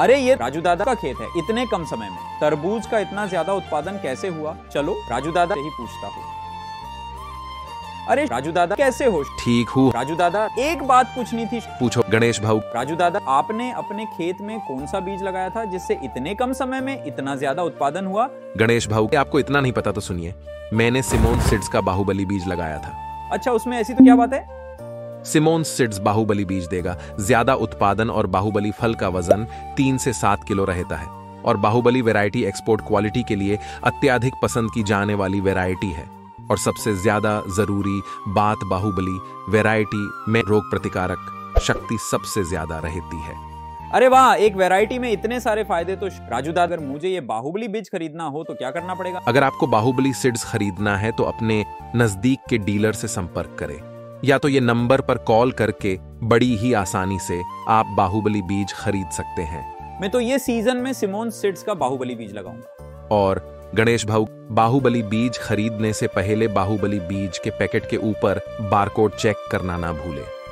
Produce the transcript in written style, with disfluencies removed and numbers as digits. अरे ये राजू दादा का खेत है, इतने कम समय में तरबूज का इतना ज्यादा उत्पादन कैसे हुआ? चलो राजू दादा ही पूछता हूँ। अरे राजू दादा कैसे हो? ठीक हूँ राजू दादा। एक बात पूछनी थी। पूछो गणेश भाऊ। राजू दादा, आपने अपने खेत में कौन सा बीज लगाया था जिससे इतने कम समय में इतना ज्यादा उत्पादन हुआ? गणेश भाऊ, आपको इतना नहीं पता तो सुनिए, मैंने सिमोन सीड्स का बाहुबली बीज लगाया था। अच्छा, उसमें ऐसी तो क्या बात है? सिमोन सीड्स बाहुबली बीज देगा ज्यादा उत्पादन, और बाहुबली फल का वजन 3 से 7 किलो रहता है, और बाहुबली वैरायटी एक्सपोर्ट क्वालिटी के लिए अत्याधिक पसंद की जाने वाली वैरायटी है। और सबसे ज्यादा जरूरी बात, बाहुबली वैरायटी में रोग प्रतिकारक शक्ति सबसे ज्यादा रहती है। अरे वाह, एक वैरायटी में इतने सारे फायदे। तो राजू दादा, अगर मुझे ये बाहुबली बीज खरीदना हो तो क्या करना पड़ेगा? अगर आपको बाहुबली सीड्स खरीदना है तो अपने नजदीक के डीलर से संपर्क करें, या तो ये नंबर पर कॉल करके बड़ी ही आसानी से आप बाहुबली बीज खरीद सकते हैं। मैं तो ये सीजन में सिमोन सीड्स का बाहुबली बीज लगाऊंगा। और गणेश भाऊ, बाहुबली बीज खरीदने से पहले बाहुबली बीज के पैकेट के ऊपर बारकोड चेक करना ना भूले।